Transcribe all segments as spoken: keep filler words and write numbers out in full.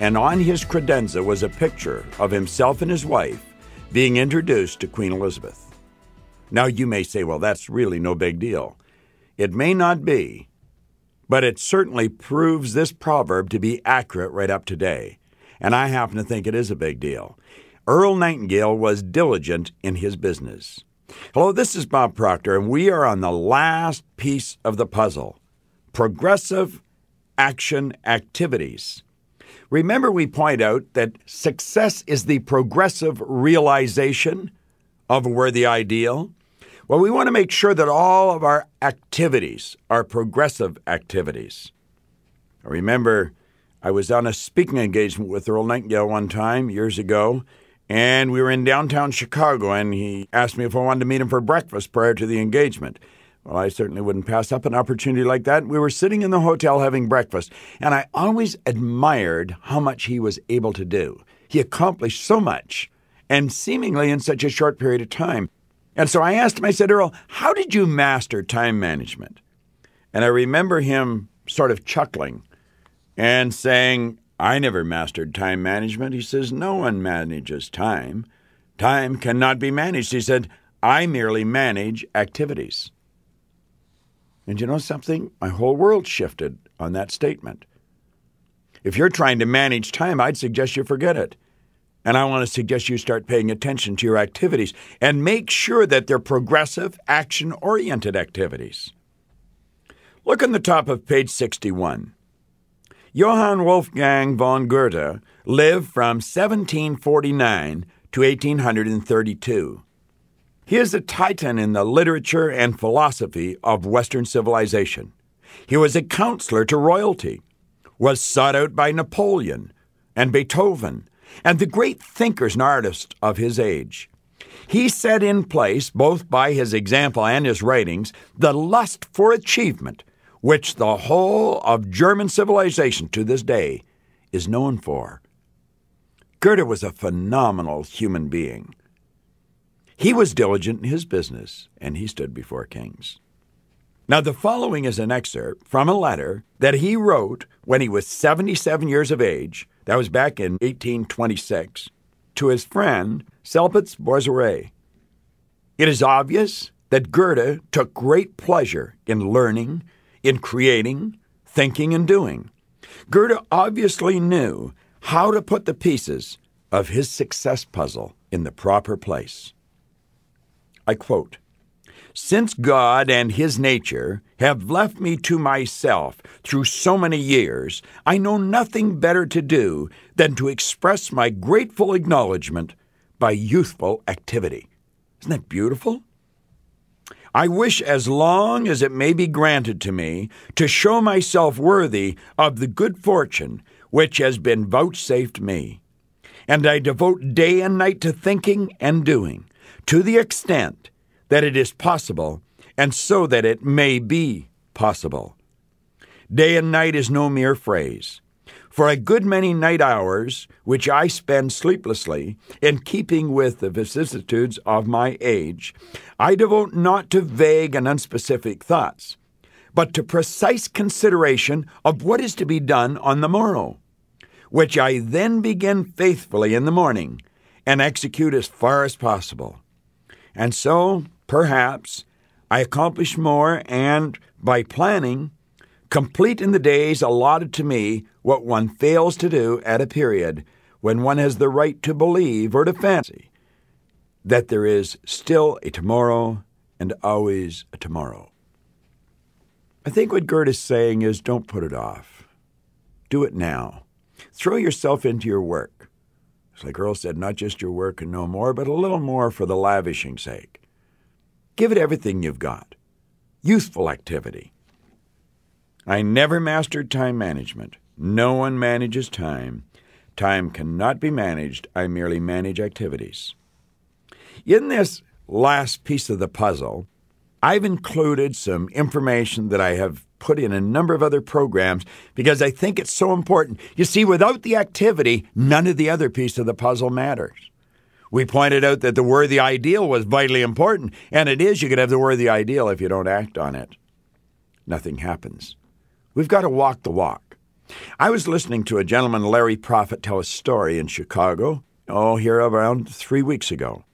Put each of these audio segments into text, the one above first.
and on his credenza was a picture of himself and his wife being introduced to Queen Elizabeth. Now you may say, well, that's really no big deal. It may not be, but it certainly proves this proverb to be accurate right up today, and I happen to think it is a big deal. Earl Nightingale was diligent in his business. Hello, this is Bob Proctor, and we are on the last piece of the puzzle, progressive action activities. Remember, we point out that success is the progressive realization of a worthy ideal. Well, we want to make sure that all of our activities are progressive activities. I remember I was on a speaking engagement with Earl Nightingale one time years ago, and we were in downtown Chicago, and he asked me if I wanted to meet him for breakfast prior to the engagement. Well, I certainly wouldn't pass up an opportunity like that. We were sitting in the hotel having breakfast, and I always admired how much he was able to do. He accomplished so much, and seemingly in such a short period of time. And so I asked him, I said, Earl, how did you master time management? And I remember him sort of chuckling and saying, I never mastered time management. He says, no one manages time. Time cannot be managed. He said, I merely manage activities. And you know something? My whole world shifted on that statement. If you're trying to manage time, I'd suggest you forget it. And I want to suggest you start paying attention to your activities and make sure that they're progressive, action-oriented activities. Look on the top of page sixty-one. Johann Wolfgang von Goethe lived from seventeen forty-nine to eighteen thirty-two. He is a titan in the literature and philosophy of Western civilization. He was a counselor to royalty, was sought out by Napoleon and Beethoven, and the great thinkers and artists of his age. He set in place, both by his example and his writings, the lust for achievement, which the whole of German civilization to this day is known for. Goethe was a phenomenal human being. He was diligent in his business, and he stood before kings. Now, the following is an excerpt from a letter that he wrote when he was seventy-seven years of age, that was back in eighteen twenty-six, to his friend Sulpiz Boisserée. It is obvious that Goethe took great pleasure in learning, in creating, thinking, and doing. Goethe obviously knew how to put the pieces of his success puzzle in the proper place. I quote, "Since God and his nature have left me to myself through so many years, I know nothing better to do than to express my grateful acknowledgment by youthful activity." Isn't that beautiful? "I wish, as long as it may be granted to me, to show myself worthy of the good fortune which has been vouchsafed me. And I devote day and night to thinking and doing, to the extent that it is possible, and so that it may be possible. Day and night is no mere phrase. For a good many night hours, which I spend sleeplessly, in keeping with the vicissitudes of my age, I devote not to vague and unspecific thoughts, but to precise consideration of what is to be done on the morrow, which I then begin faithfully in the morning, and execute as far as possible. And so, perhaps, I accomplish more and, by planning, complete in the days allotted to me what one fails to do at a period when one has the right to believe or to fancy that there is still a tomorrow and always a tomorrow." I think what Goethe is saying is, don't put it off. Do it now. Throw yourself into your work. It's like Earl said, not just your work and no more, but a little more for the lavishing sake. Give it everything you've got. Youthful activity. I never mastered time management. No one manages time. Time cannot be managed. I merely manage activities. In this last piece of the puzzle, I've included some information that I have put in a number of other programs because I think it's so important. You see, without the activity, none of the other piece of the puzzle matters. We pointed out that the worthy ideal was vitally important, and it is. You could have the worthy ideal if you don't act on it. Nothing happens. We've got to walk the walk. I was listening to a gentleman, Larry Prophet, tell a story in Chicago, oh, here around three weeks ago.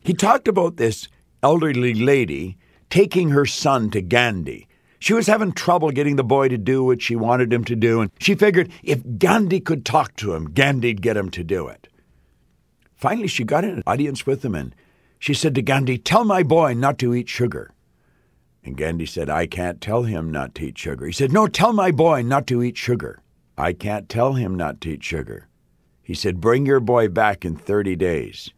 He talked about this elderly lady taking her son to Gandhi. She was having trouble getting the boy to do what she wanted him to do, and she figured if Gandhi could talk to him, Gandhi'd get him to do it. Finally, she got an audience with him, and she said to Gandhi, "Tell my boy not to eat sugar." And Gandhi said, "I can't tell him not to eat sugar." He said, "No, tell my boy not to eat sugar." "I can't tell him not to eat sugar." He said, "Bring your boy back in thirty days.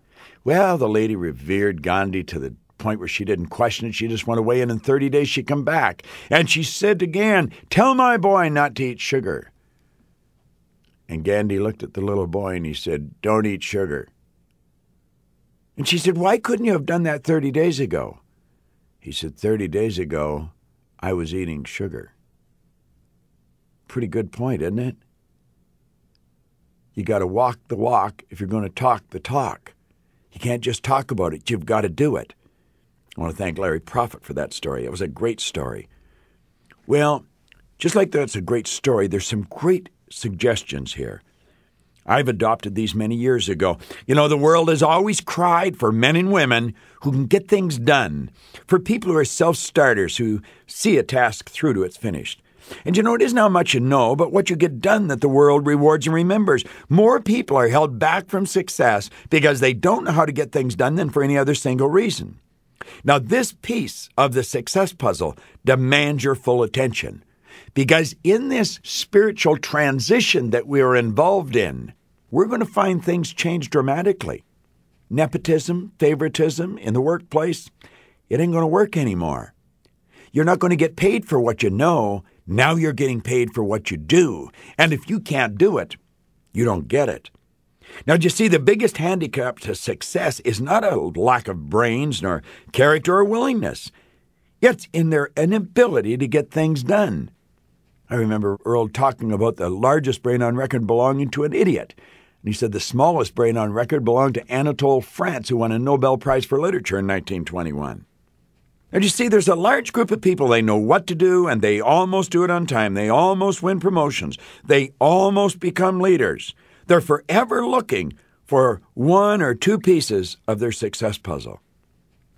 Well, the lady revered Gandhi to the point where she didn't question it. She just went away, and in thirty days she come back. And she said again, "Tell my boy not to eat sugar." And Gandhi looked at the little boy and he said, "Don't eat sugar." And she said, "Why couldn't you have done that thirty days ago?" He said, thirty days ago, I was eating sugar." Pretty good point, isn't it? You got to walk the walk if you're going to talk the talk. You can't just talk about it. You've got to do it. I want to thank Larry Prophet for that story. It was a great story. Well, just like that's a great story, there's some great suggestions here. I've adopted these many years ago. You know, the world has always cried for men and women who can get things done, for people who are self-starters, who see a task through to it's finished. And you know, it isn't how much you know, but what you get done that the world rewards and remembers. More people are held back from success because they don't know how to get things done than for any other single reason. Now, this piece of the success puzzle demands your full attention, because in this spiritual transition that we are involved in, we're going to find things change dramatically. Nepotism, favoritism in the workplace, it ain't going to work anymore. You're not going to get paid for what you know. Now you're getting paid for what you do. And if you can't do it, you don't get it. Now, you see, the biggest handicap to success is not a lack of brains nor character or willingness. It's in their inability to get things done. I remember Earl talking about the largest brain on record belonging to an idiot. And he said the smallest brain on record belonged to Anatole France, who won a Nobel Prize for Literature in nineteen twenty-one. And you see, there's a large group of people, they know what to do, and they almost do it on time. They almost win promotions. They almost become leaders. They're forever looking for one or two pieces of their success puzzle.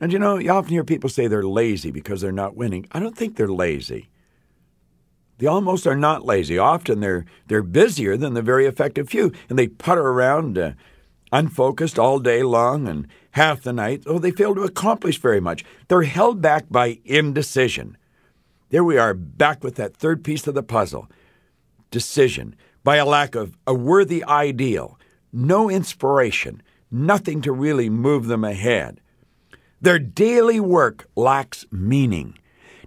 And you know, you often hear people say they're lazy because they're not winning. I don't think they're lazy. They almost are not lazy. Often they're, they're busier than the very effective few, and they putter around uh, unfocused all day long and half the night, though they fail to accomplish very much. They're held back by indecision. There we are, back with that third piece of the puzzle, decision, by a lack of a worthy ideal, no inspiration, nothing to really move them ahead. Their daily work lacks meaning.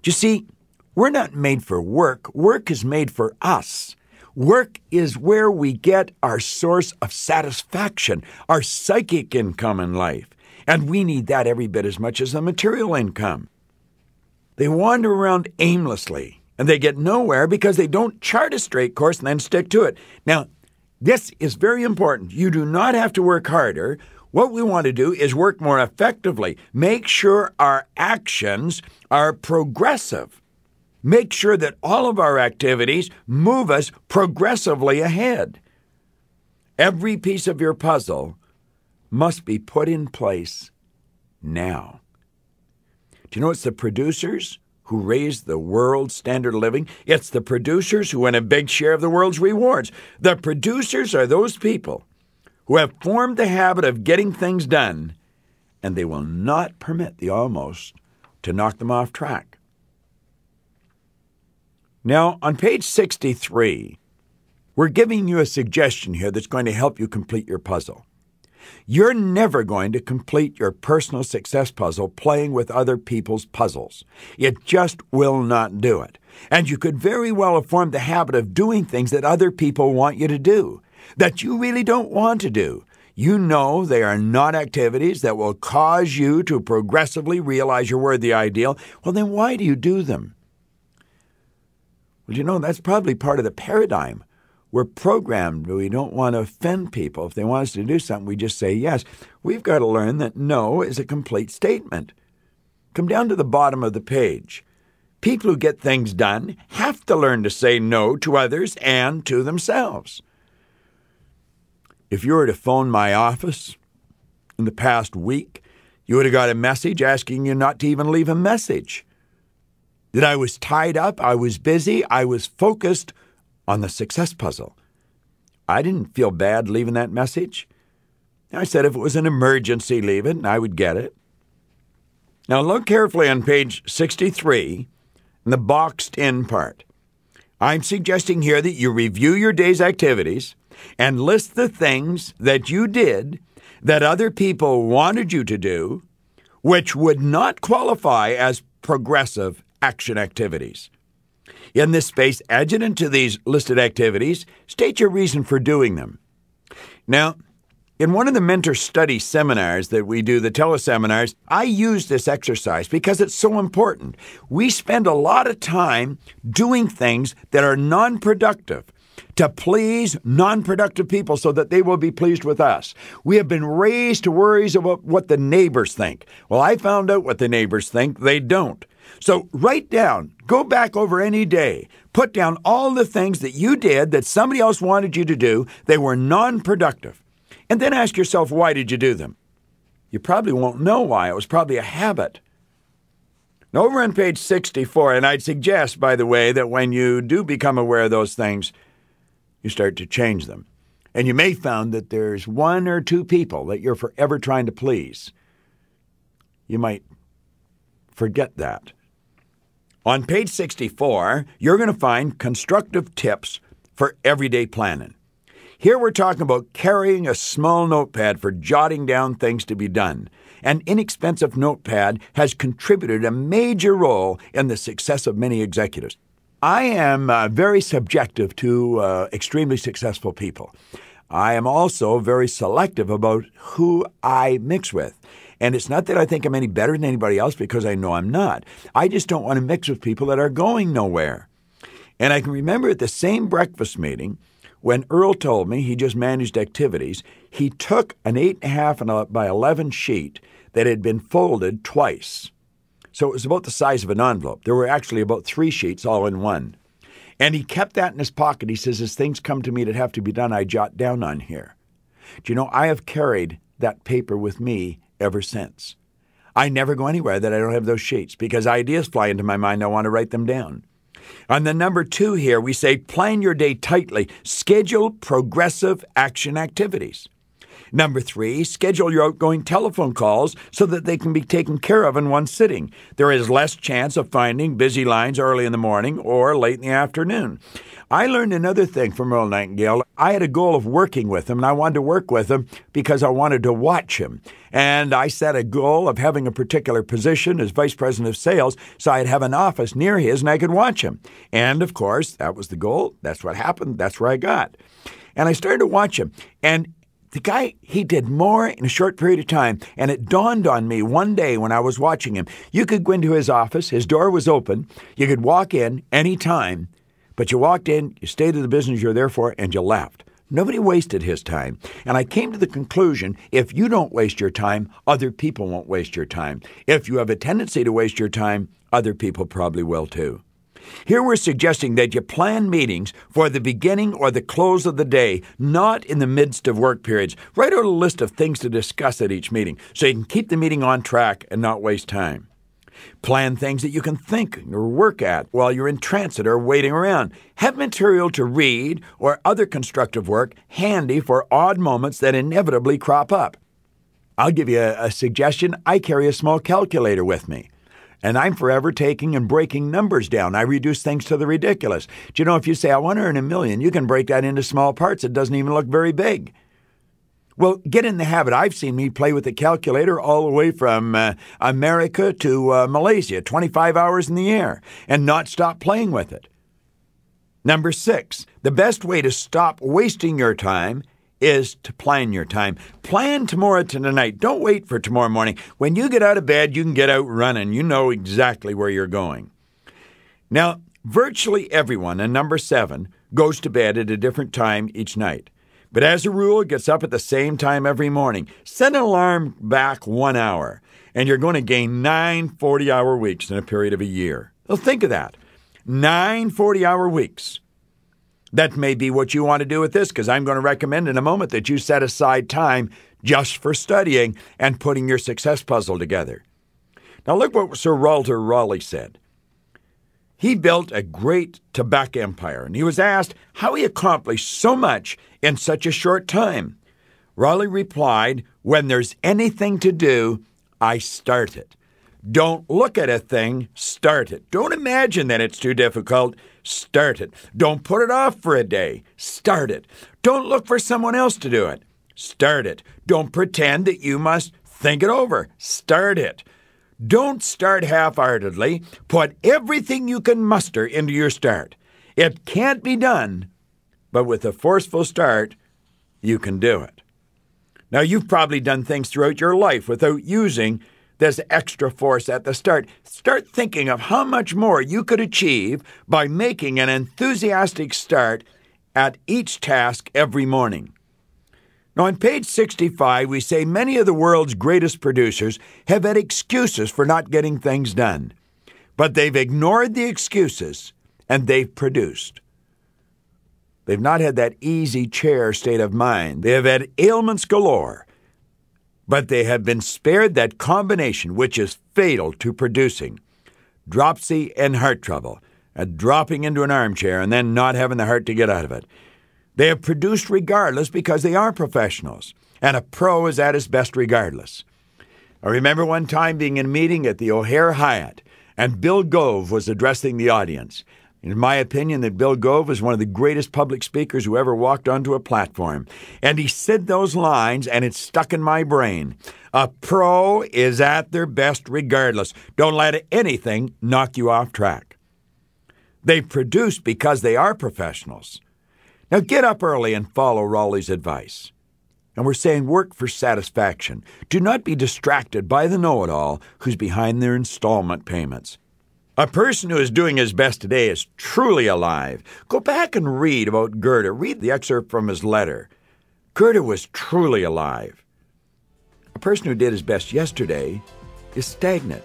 You see, we're not made for work. Work is made for us. Work is where we get our source of satisfaction, our psychic income in life. And we need that every bit as much as the material income. They wander around aimlessly, and they get nowhere because they don't chart a straight course and then stick to it. Now, this is very important. You do not have to work harder. What we want to do is work more effectively. Make sure our actions are progressive. Make sure that all of our activities move us progressively ahead. Every piece of your puzzle must be put in place now. Do you know it's the producers who raise the world's standard of living? It's the producers who win a big share of the world's rewards. The producers are those people who have formed the habit of getting things done, and they will not permit the almost to knock them off track. Now, on page sixty-three, we're giving you a suggestion here that's going to help you complete your puzzle. You're never going to complete your personal success puzzle playing with other people's puzzles. It just will not do it. And you could very well have formed the habit of doing things that other people want you to do, that you really don't want to do. You know they are not activities that will cause you to progressively realize your worthy ideal. Well, then why do you do them? Well, you know, that's probably part of the paradigm. We're programmed. We don't want to offend people. If they want us to do something, we just say yes. We've got to learn that no is a complete statement. Come down to the bottom of the page. People who get things done have to learn to say no to others and to themselves. If you were to phone my office in the past week, you would have got a message asking you not to even leave a message. That I was tied up, I was busy, I was focused on the success puzzle. I didn't feel bad leaving that message. I said if it was an emergency, leave it, and I would get it. Now look carefully on page sixty-three, in the boxed-in part. I'm suggesting here that you review your day's activities and list the things that you did that other people wanted you to do, which would not qualify as progressive action activities. In this space, adjacent to these listed activities, state your reason for doing them. Now, in one of the mentor study seminars that we do, the teleseminars, I use this exercise because it's so important. We spend a lot of time doing things that are non-productive to please non-productive people so that they will be pleased with us. We have been raised to worries about what the neighbors think. Well, I found out what the neighbors think. They don't. So write down, go back over any day, put down all the things that you did that somebody else wanted you to do. They were non-productive. And then ask yourself, why did you do them? You probably won't know why. It was probably a habit. Now, over on page sixty-four, and I'd suggest, by the way, that when you do become aware of those things, you start to change them. And you may find that there's one or two people that you're forever trying to please. You might forget that. On page sixty-four, you're going to find constructive tips for everyday planning. Here we're talking about carrying a small notepad for jotting down things to be done. An inexpensive notepad has contributed a major role in the success of many executives. I am uh, very subjective to uh, extremely successful people. I am also very selective about who I mix with. And it's not that I think I'm any better than anybody else, because I know I'm not. I just don't want to mix with people that are going nowhere. And I can remember at the same breakfast meeting, when Earl told me he just managed activities, he took an eight and a half by eleven sheet that had been folded twice. So it was about the size of an envelope. There were actually about three sheets all in one. And he kept that in his pocket. He says, as things come to me that have to be done, I jot down on here. Do you know, I have carried that paper with me ever since. I never go anywhere that I don't have those sheets, because ideas fly into my mind. I want to write them down. On the number two here, we say plan your day tightly. Schedule progressive action activities. Number three, schedule your outgoing telephone calls so that they can be taken care of in one sitting. There is less chance of finding busy lines early in the morning or late in the afternoon. I learned another thing from Earl Nightingale. I had a goal of working with him, and I wanted to work with him because I wanted to watch him. And I set a goal of having a particular position as vice president of sales, so I'd have an office near his and I could watch him. And, of course, that was the goal. That's what happened. That's where I got. And I started to watch him. And the guy, he did more in a short period of time, and it dawned on me one day when I was watching him. You could go into his office, his door was open, you could walk in any time, but you walked in, you stayed to the business you're there for, and you left. Nobody wasted his time. And I came to the conclusion, if you don't waste your time, other people won't waste your time. If you have a tendency to waste your time, other people probably will too. Here we're suggesting that you plan meetings for the beginning or the close of the day, not in the midst of work periods. Write out a list of things to discuss at each meeting so you can keep the meeting on track and not waste time. Plan things that you can think or work at while you're in transit or waiting around. Have material to read or other constructive work handy for odd moments that inevitably crop up. I'll give you a, a suggestion. I carry a small calculator with me. And I'm forever taking and breaking numbers down. I reduce things to the ridiculous. Do you know, if you say, I want to earn a million, you can break that into small parts. It doesn't even look very big. Well, get in the habit. I've seen me play with the calculator all the way from uh, America to uh, Malaysia, twenty-five hours in the air, and not stop playing with it. Number six, the best way to stop wasting your time is to plan your time. Plan tomorrow to tonight. Don't wait for tomorrow morning. When you get out of bed, you can get out running. You know exactly where you're going. Now, virtually everyone, and number seven, goes to bed at a different time each night. But as a rule, gets up at the same time every morning. Set an alarm back one hour, and you're going to gain nine forty-hour weeks in a period of a year. Well, think of that. nine forty-hour weeks. That may be what you want to do with this, because I'm going to recommend in a moment that you set aside time just for studying and putting your success puzzle together. Now look what Sir Walter Raleigh said. He built a great tobacco empire, and he was asked how he accomplished so much in such a short time. Raleigh replied, "When there's anything to do, I start it. Don't look at a thing, start it. Don't imagine that it's too difficult, start it. Don't put it off for a day, start it. Don't look for someone else to do it, start it. Don't pretend that you must think it over, start it. Don't start half-heartedly. Put everything you can muster into your start. It can't be done, but with a forceful start, you can do it." Now, you've probably done things throughout your life without using this extra force at the start. Start thinking of how much more you could achieve by making an enthusiastic start at each task every morning. Now, on page sixty-five, we say many of the world's greatest producers have had excuses for not getting things done, but they've ignored the excuses and they've produced. They've not had that easy chair state of mind. They have had ailments galore, but they have been spared that combination which is fatal to producing: dropsy and heart trouble, and dropping into an armchair and then not having the heart to get out of it. They have produced regardless because they are professionals, and a pro is at his best regardless. I remember one time being in a meeting at the O'Hare Hyatt, and Bill Gove was addressing the audience. It's my opinion that Bill Gove is one of the greatest public speakers who ever walked onto a platform. And he said those lines, and it stuck in my brain. A pro is at their best regardless. Don't let anything knock you off track. They produce because they are professionals. Now get up early and follow Raleigh's advice. And we're saying work for satisfaction. Do not be distracted by the know-it-all who's behind their installment payments. A person who is doing his best today is truly alive. Go back and read about Goethe. Read the excerpt from his letter. Goethe was truly alive. A person who did his best yesterday is stagnant.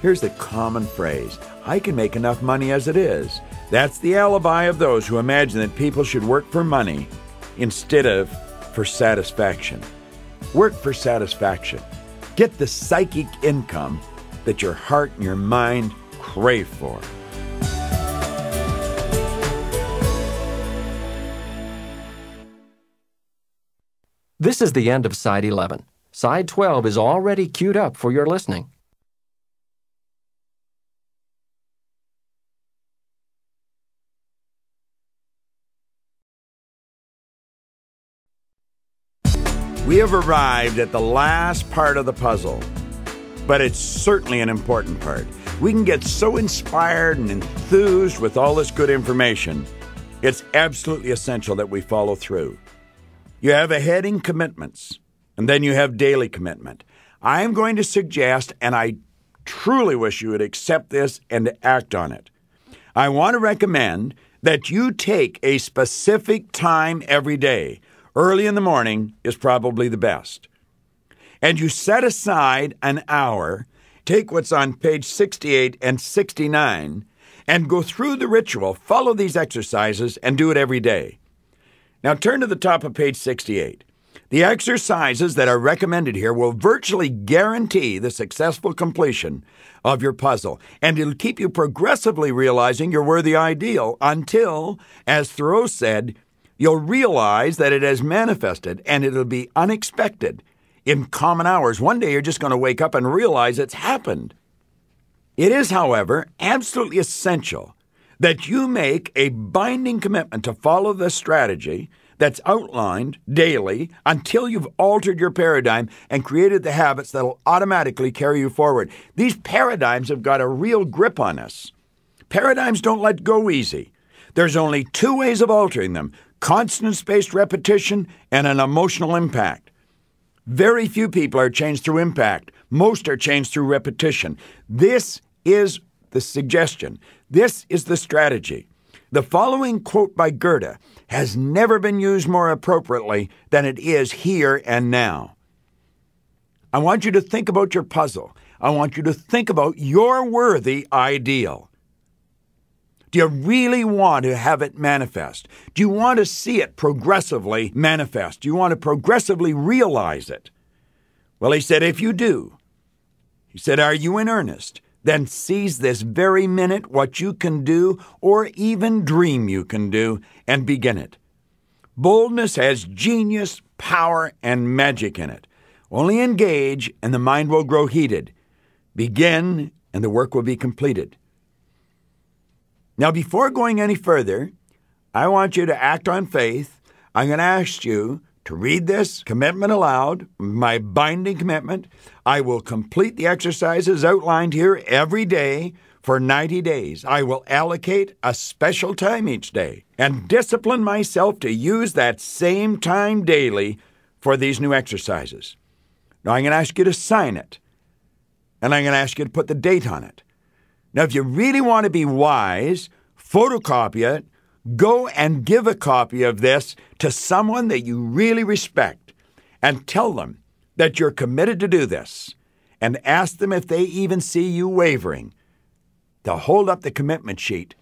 Here's the common phrase: I can make enough money as it is. That's the alibi of those who imagine that people should work for money instead of for satisfaction. Work for satisfaction. Get the psychic income that your heart and your mind crave for. This is the end of Side eleven. Side twelve is already queued up for your listening. We have arrived at the last part of the puzzle, but it's certainly an important part. We can get so inspired and enthused with all this good information. It's absolutely essential that we follow through. You have a heading, commitments, and then you have daily commitment. I'm going to suggest, and I truly wish you would accept this and act on it. I want to recommend that you take a specific time every day. Early in the morning is probably the best. And you set aside an hour, take what's on page sixty-eight and sixty-nine, and go through the ritual, follow these exercises, and do it every day. Now turn to the top of page sixty-eight. The exercises that are recommended here will virtually guarantee the successful completion of your puzzle, and it'll keep you progressively realizing your worthy ideal until, as Thoreau said, you'll realize that it has manifested, and it'll be unexpected. In common hours, one day you're just going to wake up and realize it's happened. It is, however, absolutely essential that you make a binding commitment to follow the strategy that's outlined daily until you've altered your paradigm and created the habits that'll automatically carry you forward. These paradigms have got a real grip on us. Paradigms don't let go easy. There's only two ways of altering them: constant spaced repetition and an emotional impact. Very few people are changed through impact. Most are changed through repetition. This is the suggestion. This is the strategy. The following quote by Goethe has never been used more appropriately than it is here and now. I want you to think about your puzzle. I want you to think about your worthy ideal. Do you really want to have it manifest? Do you want to see it progressively manifest? Do you want to progressively realize it? Well, he said, if you do, he said, are you in earnest? Then seize this very minute what you can do or even dream you can do and begin it. Boldness has genius, power, and magic in it. Only engage and the mind will grow heated. Begin and the work will be completed. Now, before going any further, I want you to act on faith. I'm going to ask you to read this commitment aloud, my binding commitment. I will complete the exercises outlined here every day for ninety days. I will allocate a special time each day and discipline myself to use that same time daily for these new exercises. Now, I'm going to ask you to sign it, and I'm going to ask you to put the date on it. Now, if you really want to be wise, photocopy it, go and give a copy of this to someone that you really respect and tell them that you're committed to do this and ask them if they even see you wavering. They'll hold up the commitment sheet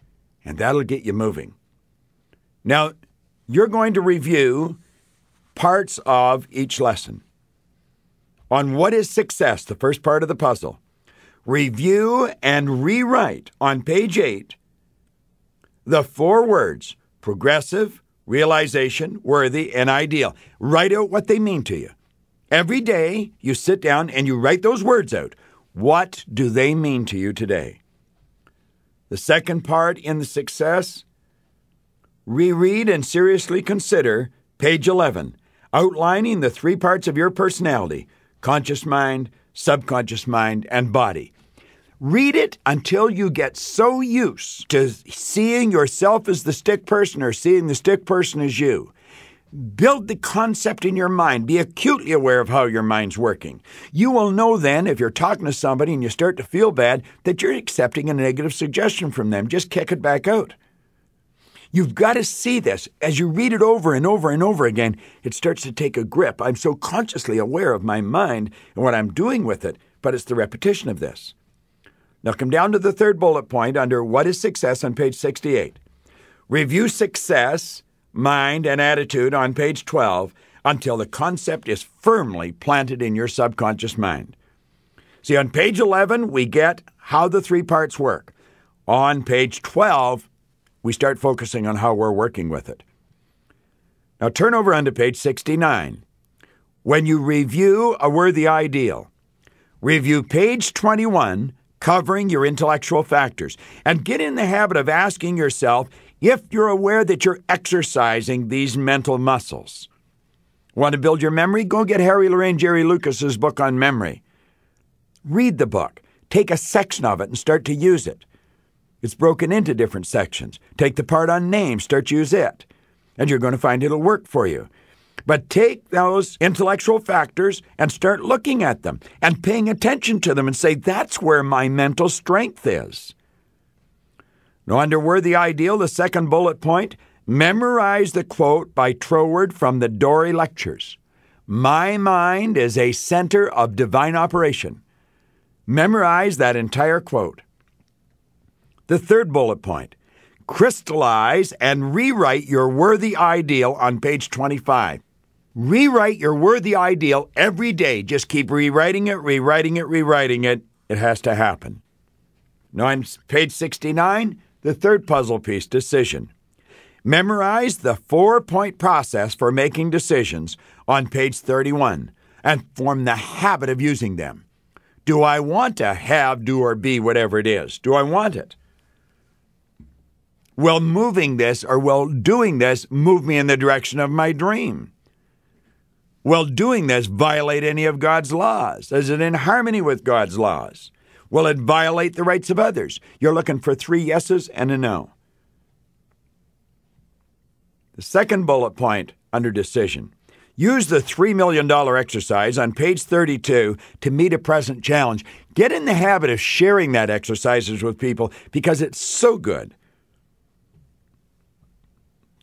and that'll get you moving. Now, you're going to review parts of each lesson. On what is success, the first part of the puzzle. Review and rewrite on page eight the four words, progressive, realization, worthy, and ideal. Write out what they mean to you. Every day you sit down and you write those words out. What do they mean to you today? The second part in the success, reread and seriously consider page eleven, outlining the three parts of your personality, conscious mind, subconscious mind, and body. Read it until you get so used to seeing yourself as the stick person or seeing the stick person as you. Build the concept in your mind. Be acutely aware of how your mind's working. You will know then, if you're talking to somebody and you start to feel bad, that you're accepting a negative suggestion from them. Just kick it back out. You've got to see this. As you read it over and over and over again, it starts to take a grip. I'm so consciously aware of my mind and what I'm doing with it, but it's the repetition of this. Now come down to the third bullet point under what is success on page sixty-eight. Review success, mind, and attitude on page twelve until the concept is firmly planted in your subconscious mind. See, on page eleven, we get how the three parts work. On page twelve, we start focusing on how we're working with it. Now turn over onto page sixty-nine. When you review a worthy ideal, review page twenty-one, covering your intellectual factors, and get in the habit of asking yourself if you're aware that you're exercising these mental muscles. Want to build your memory? Go get Harry Lorraine, Jerry Lucas's book on memory. Read the book. Take a section of it and start to use it. It's broken into different sections. Take the part on names, start to use it, and you're going to find it'll work for you. But take those intellectual factors and start looking at them and paying attention to them and say, that's where my mental strength is. Now, under worthy ideal, the second bullet point, memorize the quote by Troward from the Dory Lectures. My mind is a center of divine operation. Memorize that entire quote. The third bullet point, crystallize and rewrite your worthy ideal on page twenty-five. Rewrite your worthy ideal every day. Just keep rewriting it, rewriting it, rewriting it. It has to happen. Now on page sixty-nine, the third puzzle piece, decision. Memorize the four-point process for making decisions on page thirty-one and form the habit of using them. Do I want to have, do, or be, whatever it is? Do I want it? Will moving this or will doing this move me in the direction of my dream? Will doing this violate any of God's laws? Is it in harmony with God's laws? Will it violate the rights of others? You're looking for three yeses and a no. The second bullet point under decision. Use the three million dollars exercise on page thirty-two to meet a present challenge. Get in the habit of sharing that exercises with people because it's so good.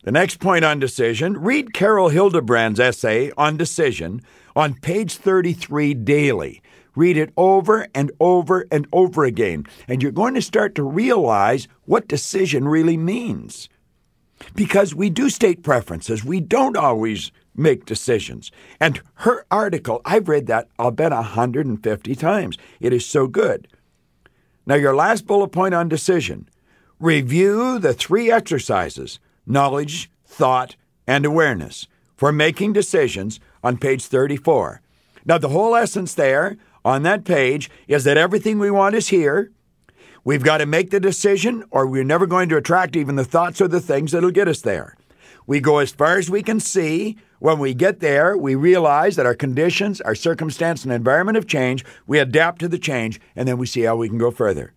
The next point on decision, read Carol Hildebrand's essay on decision on page thirty-three daily. Read it over and over and over again, and you're going to start to realize what decision really means. Because we do state preferences. We don't always make decisions. And her article, I've read that, I'll bet, one hundred fifty times. It is so good. Now, your last bullet point on decision. Review the three exercises, knowledge, thought, and awareness, for making decisions on page thirty-four. Now, the whole essence there on that page is that everything we want is here. We've got to make the decision, or we're never going to attract even the thoughts or the things that'll get us there. We go as far as we can see. When we get there, we realize that our conditions, our circumstance, and environment have changed. We adapt to the change, and then we see how we can go further.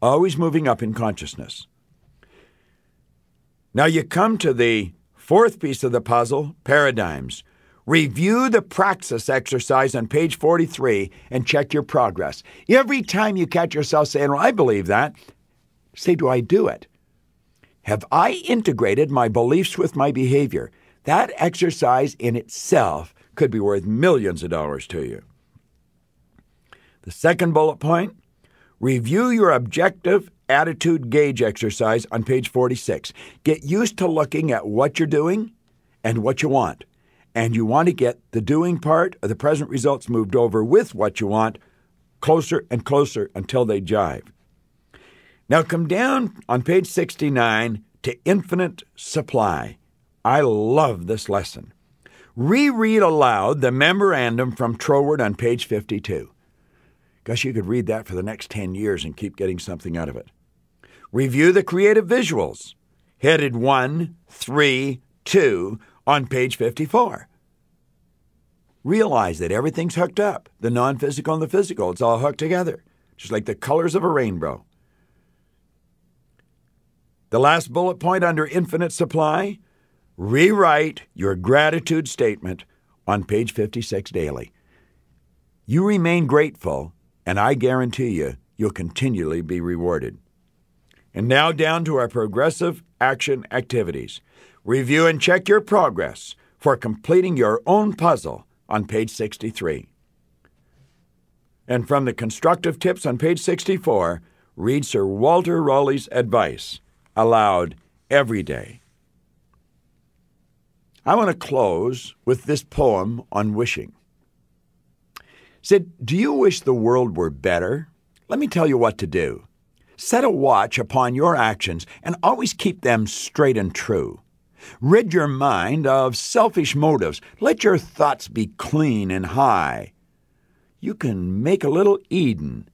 Always moving up in consciousness. Now you come to the fourth piece of the puzzle, paradigms. Review the praxis exercise on page forty-three and check your progress. Every time you catch yourself saying, well, I believe that, say, do I do it? Have I integrated my beliefs with my behavior? That exercise in itself could be worth millions of dollars to you. The second bullet point, review your objective attitude gauge exercise on page forty-six. Get used to looking at what you're doing and what you want. And you want to get the doing part or the present results moved over with what you want closer and closer until they jive. Now come down on page sixty-nine to infinite supply. I love this lesson. Reread aloud the memorandum from Troward on page fifty-two. Gosh, you could read that for the next ten years and keep getting something out of it. Review the creative visuals, headed one, three, two, on page fifty-four. Realize that everything's hooked up, the non-physical and the physical. It's all hooked together, just like the colors of a rainbow. The last bullet point under infinite supply, rewrite your gratitude statement on page fifty-six daily. You remain grateful, and I guarantee you, you'll continually be rewarded. And now down to our progressive action activities. Review and check your progress for completing your own puzzle on page sixty-three. And from the constructive tips on page sixty-four, read Sir Walter Raleigh's advice aloud every day. I want to close with this poem on wishing. It said, do you wish the world were better? Let me tell you what to do. Set a watch upon your actions and always keep them straight and true. Rid your mind of selfish motives. Let your thoughts be clean and high. You can make a little Eden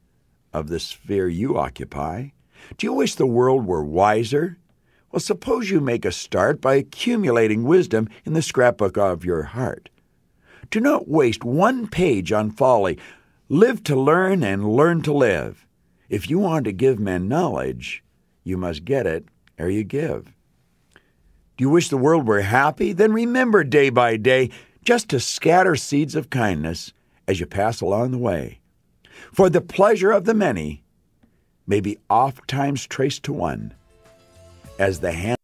of the sphere you occupy. Do you wish the world were wiser? Well, suppose you make a start by accumulating wisdom in the scrapbook of your heart. Do not waste one page on folly. Live to learn and learn to live. If you want to give men knowledge, you must get it ere you give. Do you wish the world were happy? Then remember day by day just to scatter seeds of kindness as you pass along the way. For the pleasure of the many may be ofttimes traced to one as the hand.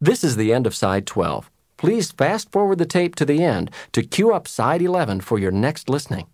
This is the end of side twelve. Please fast forward the tape to the end to cue up side eleven for your next listening.